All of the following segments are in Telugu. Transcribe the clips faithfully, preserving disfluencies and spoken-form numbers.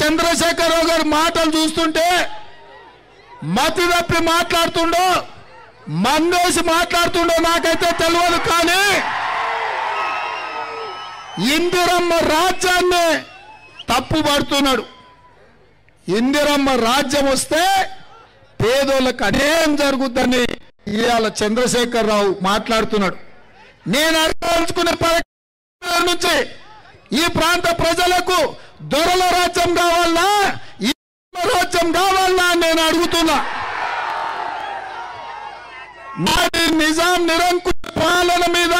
చంద్రశేఖర్ రావు గారి మాటలు చూస్తుంటే మతి తప్పి మాట్లాడుతుండో మందేసి మాట్లాడుతుండో నాకైతే తెలియదు, కానీ ఇందిరమ్మ రాజ్యాన్ని తప్పు పడుతున్నాడు. ఇందిరమ్మ రాజ్యం వస్తే పేదోళ్ళకు అన్యాయం జరుగుద్దని ఇవాళ చంద్రశేఖర్ రావు మాట్లాడుతున్నాడు. నేను అడగదలుచుకునే పథకం నుంచి ఈ ప్రాంత ప్రజలకు దొరల రాజ్యం కావాలా, ఈ రాజ్యం కావాలా నేను అడుగుతున్నా. నాది నిజాం నిరంకుశ పాలన మీద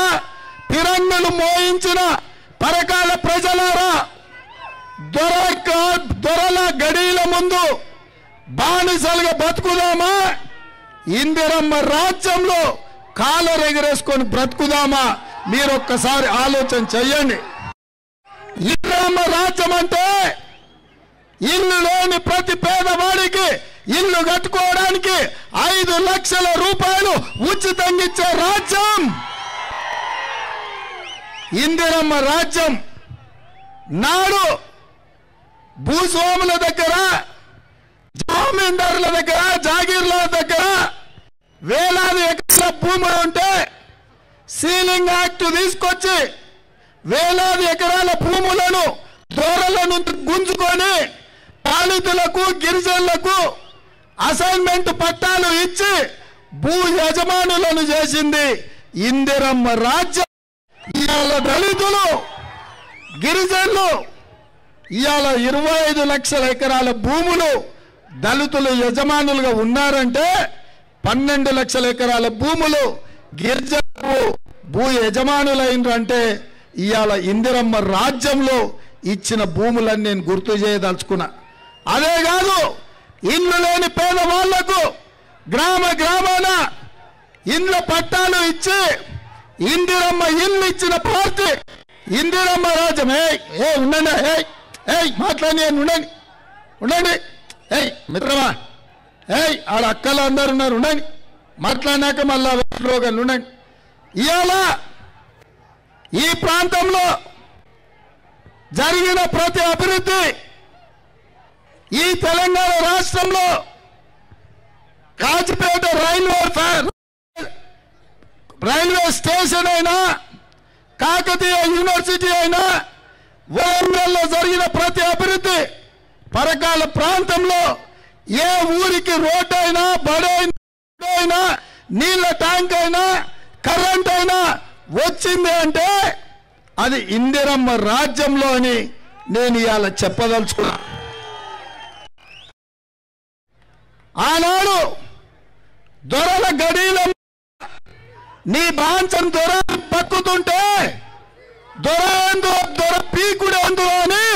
తిరంగులు మోయించిన పరకాల ప్రజలారా, దొర దొరల గడిల ముందు బానిసలుగా బతుకుదామా, ఇందిరమ్మ రాజ్యంలో కాలర్ ఎగిరేసుకొని బ్రతుకుదామా, మీరు ఒక్కసారి ఆలోచన చెయ్యండి. ఇందిరమ్మ రాజ్యం అంటే ఇల్లు లేని ప్రతి పేదవాడికి ఇల్లు కట్టుకోవడానికి ఐదు లక్షల రూపాయలు ఉచితంగా ఇచ్చే రాజ్యం ఇందిరమ్మ రాజ్యం. నాడు భూస్వాముల దగ్గర, జమీందారుల దగ్గర, జాగీర్ల దగ్గర వేలాది ఎకరాల భూములు ఉంటే సీలింగ్ యాక్ట్ తీసుకొచ్చి వేలాది ఎకరాల భూములను దొరలను గుంజుకొని దళితులకు, గిరిజనులకు అసైన్మెంట్ పట్టాలు ఇచ్చి భూ యజమానులను చేసింది ఇందిరమ్మ రాజ్యం. ఇవాళ దళితులు, గిరిజనులు ఇవాళ ఇరవై ఐదు లక్షల ఎకరాల భూములు దళితులు యజమానులుగా ఉన్నారంటే పన్నెండు లక్షల ఎకరాల భూములు గిరిజనులు భూ యజమానులైనరంటే ఇవాళ ఇందిరమ్మ రాజ్యంలో ఇచ్చిన భూములని నేను గుర్తు చేయదలుచుకున్నా. అదే కాదు, ఇల్లు లేని పేదవాళ్లకు గ్రామ గ్రామాన ఇండ్ల పట్టాలు ఇచ్చి ఇందిరమ్మ ఇల్లు ఇచ్చిన పార్టీ ఇందిరమ్మ రాజ్యం. ఏ ఏ ఉండండి, ఏ ఏ మాట్లాడి ఉండండి ఉండండి, ఏయ్ మిత్రమా, ఏయ్ ఆడ అక్కలు అందరు ఉన్నారు ఉండండి, మాట్లాడినాక మళ్ళా స్లోగన్లు ఉండండి. ఇవాళ ఈ ప్రాంతంలో జరిగిన ప్రతి అభివృద్ధి, ఈ తెలంగాణ రాష్ట్రంలో కాచిపేట రైల్వే రైల్వే స్టేషన్ అయినా, కాకతీయ యూనివర్సిటీ అయినా, వరంగల్లో జరిగిన ప్రతి అభివృద్ధి, పరకాల ప్రాంతంలో ఏ ఊరికి రోడ్డు అయినా, బడి అయినా, నీళ్ల ట్యాంక్ అయినా, కరెంట్ అయినా వచ్చింది అంటే అది ఇందిరమ్మ రాజ్యంలో అని నేను ఇవాళ చెప్పదలుచుకున్నా. ఆనాడు దొరల గడిల నీ బాంచం దొర పక్కుతుంటే దొర ఎందు దొర పీకుడు ఎందు అని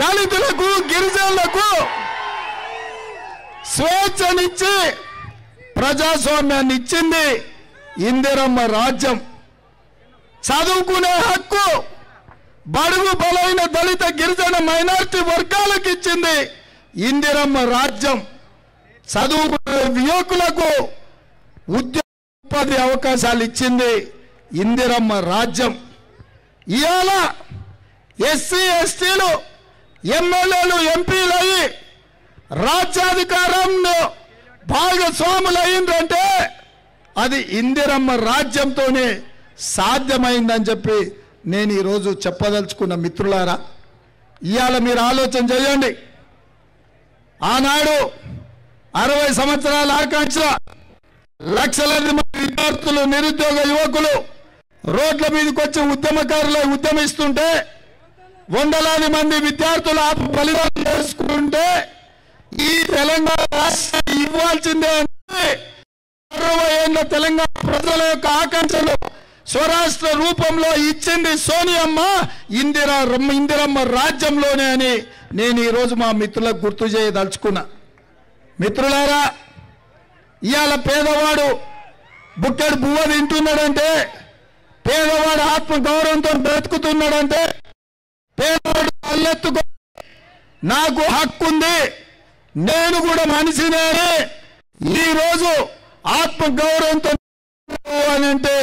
దళితులకు, గిరిజనులకు స్వేచ్ఛనిచ్చి ప్రజాస్వామ్యాన్ని ఇచ్చింది ఇందిరమ్మ రాజ్యం. చదువుకునే హక్కు బడుగు బలైన దళిత, గిరిజన, మైనారిటీ వర్గాలకు ఇచ్చింది ఇందిరమ్మ రాజ్యం. చదువుకునే యువకులకు ఉద్యోగ అవకాశాలు ఇచ్చింది ఇందిరమ్మ రాజ్యం. ఇవాళ ఎస్సీ ఎస్టీలు ఎమ్మెల్యేలు, ఎంపీలు అయ్యి రాజ్యాధికారంలో భాగస్వాములయ్యిందంటే అది ఇందిరమ్మ రాజ్యంతోనే సాధ్యమైందని చెప్పి నేను ఈరోజు చెప్పదలుచుకున్న. మిత్రులారా, ఇవాళ మీరు ఆలోచన చేయండి. ఆనాడు అరవై సంవత్సరాల ఆకాంక్ష లక్షలాది మంది విద్యార్థులు, నిరుద్యోగ యువకులు రోడ్ల మీదకి వచ్చి ఉద్యమకారులై ఉద్యమిస్తుంటే, వందలాది మంది విద్యార్థులు ఆత్మ బలిదానం చేసుకుంటే ఈ తెలంగాణ రాష్ట్రం ఇవ్వాల్సిందే అంటే అరవై ఏళ్ళ తెలంగాణ ప్రజల యొక్క ఆకాంక్షలు స్వరాష్ట్ర రూపంలో ఇచ్చింది సోనియమ్మ ఇందిరా ఇందిరమ్మ రాజ్యంలోనే అని నేను ఈరోజు మా మిత్రులకు గుర్తు చేయదలుచుకున్నా. మిత్రులారా, ఇవాళ పేదవాడు బుక్కెడు బువ్వ తింటున్నాడంటే, పేదవాడు ఆత్మగౌరవంతో బ్రతుకుతున్నాడంటే, పేదవాడు అల్లెత్తుకో నాకు హక్కు ఉంది, నేను కూడా మనిషినే ఈరోజు ఆత్మగౌరవంతో అని అంటే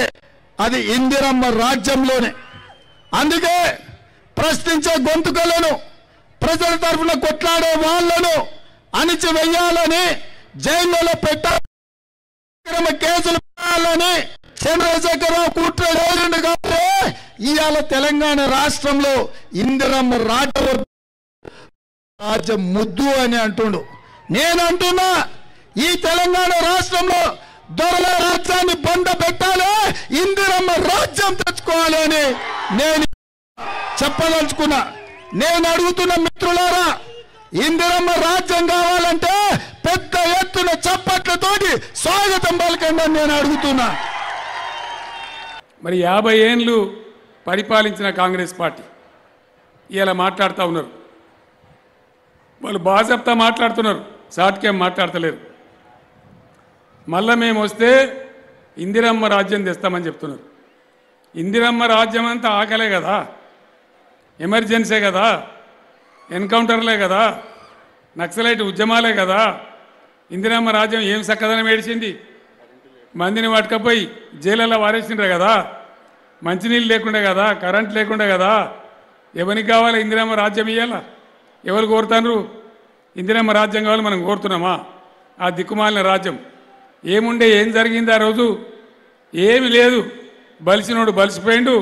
అది ఇందిరమ్మ రాజ్యంలోనే. అందుకే ప్రశ్నించే గొంతుకలను, ప్రజల తరపున కొట్లాడే వాళ్ళను అణచివేయాలని, జైల్లో పెట్టాలని, కేసులు పెట్టాలని చంద్రశేఖర్ రావు కుట్ర చేసిండు కాబట్టి ఇవాళ తెలంగాణ రాష్ట్రంలో ఇందిరమ్మ రాటవర్ రాజ ముద్దు అని అంటుండు. నేనంటున్నా ఈ తెలంగాణ రాష్ట్రంలో దొరల రాజ్యాన్ని బండ పెట్టాలి, ఇందిరమ్మ రాజ్యం తెచ్చుకోవాలి అని నేను చెప్పదలుచుకున్నా. నేను అడుగుతున్న మిత్రులారా, ఇందిరమ్మ రాజ్యం కావాలంటే పెద్ద ఎత్తున చప్పట్లతోటి స్వాగతం పలకండి అని నేను అడుగుతున్నా. మరి యాభై ఏళ్ళు పరిపాలించిన కాంగ్రెస్ పార్టీ ఇలా మాట్లాడుతూ ఉన్నారు. వాళ్ళు బాజప్తా మాట్లాడుతున్నారు, సాట్కేం మాట్లాడతలేరు. మళ్ళా మేము వస్తే ఇందిరమ్మ రాజ్యం తెస్తామని చెప్తున్నారు. ఇందిరమ్మ రాజ్యం అంతా ఆకలే కదా, ఎమర్జెన్సీ కదా, ఎన్కౌంటర్లే కదా, నక్సలైట్ ఉద్యమాలే కదా. ఇందిరమ్మ రాజ్యం ఏం చక్కదనం ఏడిచింది, మందిని పట్టుకపోయి జైలలో వారేసిండ్రు కదా, మంచినీళ్ళు లేకుండా కదా, కరెంట్ లేకుండా కదా. ఎవరికి కావాలి ఇందిరమ్మ రాజ్యం? ఇవ్వాలా ఎవరు కోరుతారు? ఇందిరమ్మ రాజ్యం కావాలి మనం కోరుతున్నామా? ఆ దిక్కుమాలిన రాజ్యం ఏముండే, ఏం జరిగింది ఆ రోజు? ఏమి లేదు. బలిసినోడు బలిసిపోయిండు,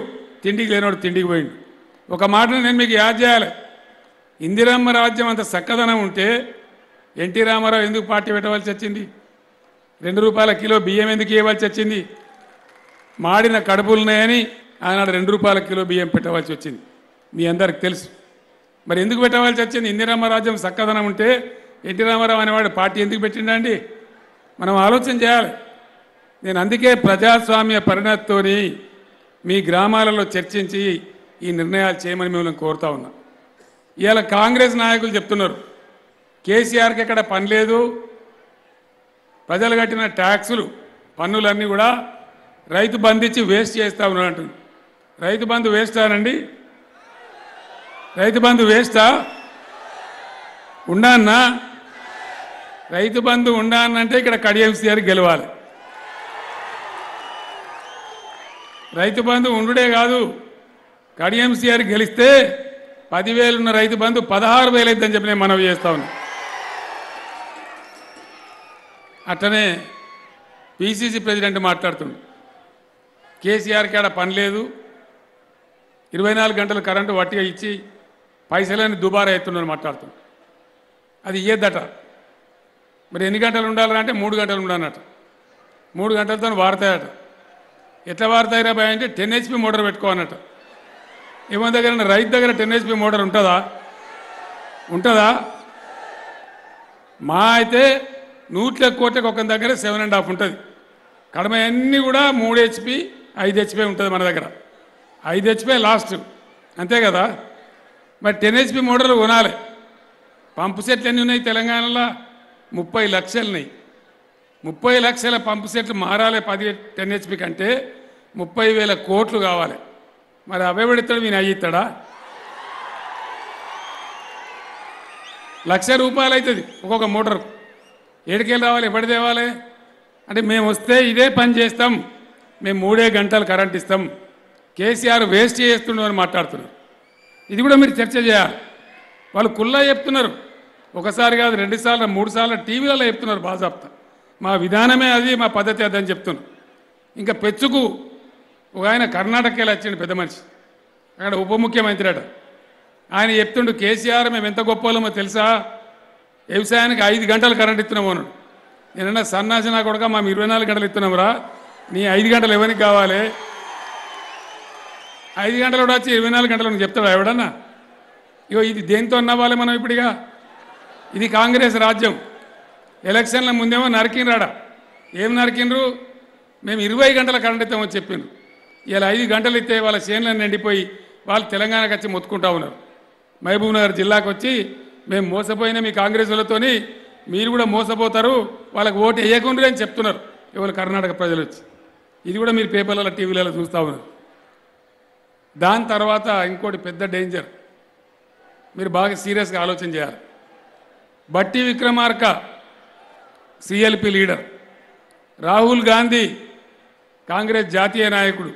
తిండికి లేనోడు తిండికి పోయిండు. ఒక మాటను నేను మీకు యాద్ చేయాలి. ఇందిరమ్మ రాజ్యం అంత చక్కదనం ఉంటే ఎన్టీ రామారావు ఎందుకు పార్టీ పెట్టవలసి వచ్చింది? రెండు రూపాయల కిలో బియ్యం ఎందుకు ఇవ్వవలసి వచ్చింది? మాడిన కడుపులున్నాయని ఆనాడు రెండు రూపాయల కిలో బియ్యం పెట్టవలసి వచ్చింది, మీ అందరికి తెలుసు. మరి ఎందుకు పెట్టవలసి వచ్చింది? ఇందిరమ్మ రాజ్యం చక్కదనం ఉంటే ఎన్టీ రామారావు అనేవాడు పార్టీ ఎందుకు పెట్టిండండి? మనం ఆలోచన చేయాలి. నేను అందుకే ప్రజాస్వామ్య పరిణతితో మీ గ్రామాలలో చర్చించి ఈ నిర్ణయాలు చేయమని మిమ్మల్ని కోరుతా ఉన్నా. ఇవాళ కాంగ్రెస్ నాయకులు చెప్తున్నారు కేసీఆర్కి ఎక్కడ పని లేదు, ప్రజలు కట్టిన ట్యాక్సులు పన్నులన్నీ కూడా రైతు బంధు ఇచ్చి వేస్ట్ చేస్తూ ఉన్నారు అంటుంది. రైతు బంధు వేస్తానండి, రైతు బంధు వేస్తా ఉండన్నా, రైతు బంధు ఉండాలంటే ఇక్కడ కడియంసీఆర్ గెలవాలి. రైతు బంధు ఉండుడే కాదు, కడియంసీఆర్ గెలిస్తే పదివేలు ఉన్న రైతు బంధు పదహారు వేలు అవుతుందని చెప్పి నేను మనవి చేస్తా ఉన్నా. అట్లనే పీసీసీ ప్రెసిడెంట్ మాట్లాడుతుండు, కేసీఆర్కి ఆడ పని లేదు, ఇరవై నాలుగు గంటలు కరెంటు వట్టిగా ఇచ్చి పైసలని దుబారా ఎత్తుండని మాట్లాడుతుండు. అది ఇయ్యద్దట. మరి ఎన్ని గంటలు ఉండాలంటే మూడు గంటలు ఉండాలన్నట. మూడు గంటలతో వాడతాయట. ఎట్లా వాడతాయిరా భయ అంటే టెన్ హెచ్పి మోటార్ పెట్టుకోనట. ఏమో దగ్గర రైతు దగ్గర టెన్ హెచ్పి మోటార్ ఉంటుందా? ఉంటుందా? మా అయితే నూట్ల కోట్లకి ఒక దగ్గర సెవెన్ అండ్ హాఫ్ ఉంటుంది. కడమ అన్నీ కూడా మూడు హెచ్పి ఐదు హెచ్పి ఉంటుంది మన దగ్గర. ఐదు హెచ్పి లాస్ట్ అంతే కదా. మరి టెన్ హెచ్పి మోటార్లు కొనాలి. పంపు సెట్లు ఎన్ని ఉన్నాయి తెలంగాణలో? ముప్పై లక్షలున్నాయి. ముప్పై లక్షల పంపు సెట్లు మారాలి పది టెన్ హెచ్పి కంటే. ముప్పై వేల కోట్లు కావాలి. మరి అవేబెడతాడు నేను అయ్యిస్తాడా? లక్ష రూపాయలు అవుతుంది ఒక్కొక్క మోటార్. ఏడుకేళ్ళు రావాలి, ఎప్పటి తేవాలి అంటే మేము వస్తే ఇదే పని చేస్తాం, మేము మూడే గంటలు కరెంట్ ఇస్తాం, కేసీఆర్ వేస్ట్ చేస్తున్నాం అని మాట్లాడుతున్నారు. ఇది కూడా మీరు చర్చ చేయాలి. వాళ్ళు కుల్లా చెప్తున్నారు, ఒకసారి కాదు రెండు సార్లు మూడు సార్లు టీవీలలో చెప్తున్నారు బాజాప్తా. మా విధానమే అది, మా పద్ధతి అది అని చెప్తున్నారు. ఇంకా పెచ్చుకు ఒక ఆయన కర్ణాటక వెళ్ళి వచ్చిండు పెద్ద మనిషి, అక్కడ ఉప ముఖ్యమంత్రి అట. ఆయన చెప్తుండు కేసీఆర్ మేము ఎంత గొప్పవాళ్ళమో తెలుసా, వ్యవసాయానికి ఐదు గంటలు కరెంట్ ఇస్తున్నాము అన్నాడు. నేనన్నా సన్నాసి నా కొడుక, మేము ఇరవై నాలుగు గంటలు ఇస్తున్నాంరా, నీ ఐదు గంటలు ఎవరికి కావాలి? ఐదు గంటలు కూడా వచ్చి ఇరవై నాలుగు గంటలు చెప్తాడు ఎవడన్నా? ఇగో ఇది దేనితో అన్నవాళ్ళే మనం ఇప్పుడుగా. ఇది కాంగ్రెస్ రాజ్యం. ఎలక్షన్ల ముందేమో నరికినరాడా, ఏం నరికినరు? మేము ఇరవై గంటల కరెంట్ ఇస్తామని చెప్పిండ్రు. ఇలా ఐదు గంటలు ఇస్తే వాళ్ళ చేనులను నిండిపోయి వాళ్ళు తెలంగాణకు వచ్చి మొత్తుకుంటా ఉన్నారు. మహబూబ్నగర్ జిల్లాకు వచ్చి మేము మోసపోయినా మీ కాంగ్రెస్ వాళ్ళతోని మీరు కూడా మోసపోతారు, వాళ్ళకి ఓటు వేయకుండా అని చెప్తున్నారు ఇవాళ కర్ణాటక ప్రజలు వచ్చి. ఇది కూడా మీరు పేపర్లలో టీవీలలో చూస్తూ ఉన్నారు. దాని తర్వాత ఇంకోటి పెద్ద డేంజర్, మీరు బాగా సీరియస్గా ఆలోచన చేయాలి. బట్టి విక్రమార్క సిఎల్పి లీడర్, రాహుల్ గాంధీ కాంగ్రెస్ జాతీయ నాయకుడు.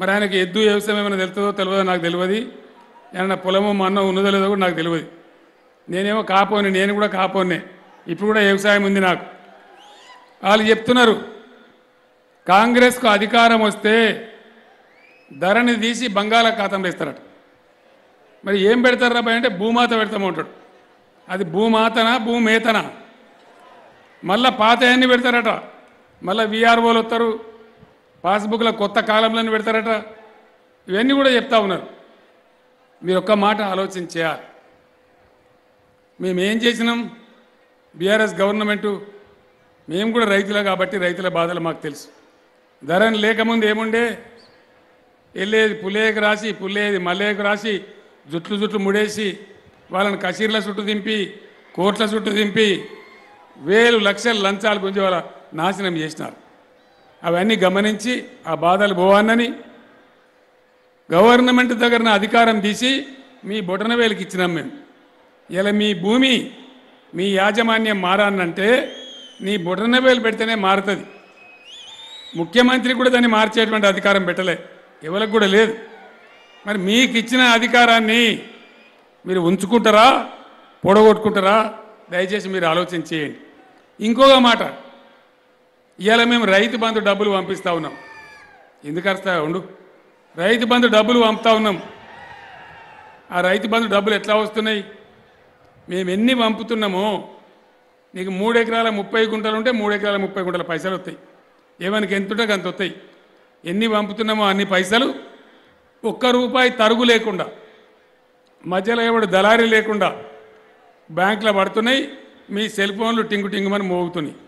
మరి ఆయనకి ఎద్దు వ్యవసాయం ఏమైనా తెలుస్తుందో తెలియదో నాకు తెలియదు, ఏమన్నా పొలమో మన్నో ఉన్నదో లేదో కూడా నాకు తెలియదు. నేనేమో కాపోని, నేను కూడా కాపోనే, ఇప్పుడు కూడా వ్యవసాయం ఉంది నాకు. వాళ్ళు చెప్తున్నారు కాంగ్రెస్కు అధికారం వస్తే ధరని తీసి బంగాళాఖాతంలో ఇస్తారట. మరి ఏం పెడతారు రాబాయ్ అంటే భూమాత పెడతామంటాడు. అది భూమాతనా భూమేతనా? మళ్ళీ పాత అన్నీ పెడతారట, మళ్ళీ వీఆర్ఓలు వస్తారు, పాస్బుక్లో కొత్త కాలంలో పెడతారట. ఇవన్నీ కూడా చెప్తా ఉన్నారు. మీరు ఒక్క మాట ఆలోచన చేయాలి. మేమేం చేసినాం బీఆర్ఎస్ గవర్నమెంటు? మేము కూడా రైతులే కాబట్టి రైతుల బాధలు మాకు తెలుసు. ధరని లేకముందు ఏముండే, వెళ్ళేది పులేకు రాసి, పుల్లేది మల్లేకు రాసి, జుట్లు జుట్లు ముడేసి, వాళ్ళని కసీర్ల చుట్టూ దింపి, కోట్ల చుట్టూ దింపి, వేలు లక్షలు లంచాలు గుంజి వాళ్ళ నాశనం చేసినారు. అవన్నీ గమనించి ఆ బాధలు పోవాలని గవర్నమెంట్ దగ్గరన అధికారం తీసి మీ బొటన వేలికి ఇచ్చినాం మేము. ఇలా మీ భూమి మీ యాజమాన్యం మారానంటే నీ బొటన వేలు పెడితేనే మారుతుంది. ముఖ్యమంత్రి కూడా దాన్ని మార్చేటువంటి అధికారం పెట్టలే, ఎవరికి కూడా లేదు. మరి మీకు ఇచ్చిన అధికారాన్ని మీరు ఉంచుకుంటారా పొడగొట్టుకుంటారా? దయచేసి మీరు ఆలోచన చేయండి. ఇంకొక మాట, ఇవాళ మేము రైతు బంధు డబ్బులు పంపిస్తూ ఉన్నాం. ఎందుకు అర్థం ఉండు రైతు బంధు డబ్బులు పంపుతా ఉన్నాం. ఆ రైతు బంధు డబ్బులు ఎట్లా వస్తున్నాయి? మేము ఎన్ని పంపుతున్నామో, నీకు మూడు ఎకరాల ముప్పై గుంటలు ఉంటే మూడు ఎకరాల ముప్పై గుంటల పైసలు వస్తాయి. ఏమనికి ఎంత ఉంటే అంత వస్తాయి. ఎన్ని పంపుతున్నామో అన్ని పైసలు, ఒక్క రూపాయి తరుగు లేకుండా, మధ్యలో ఎవడు దళారీ లేకుండా బ్యాంకులో పడుతున్నాయి. మీ సెల్ ఫోన్లు టింగు టింగుమని మోగుతున్నాయి.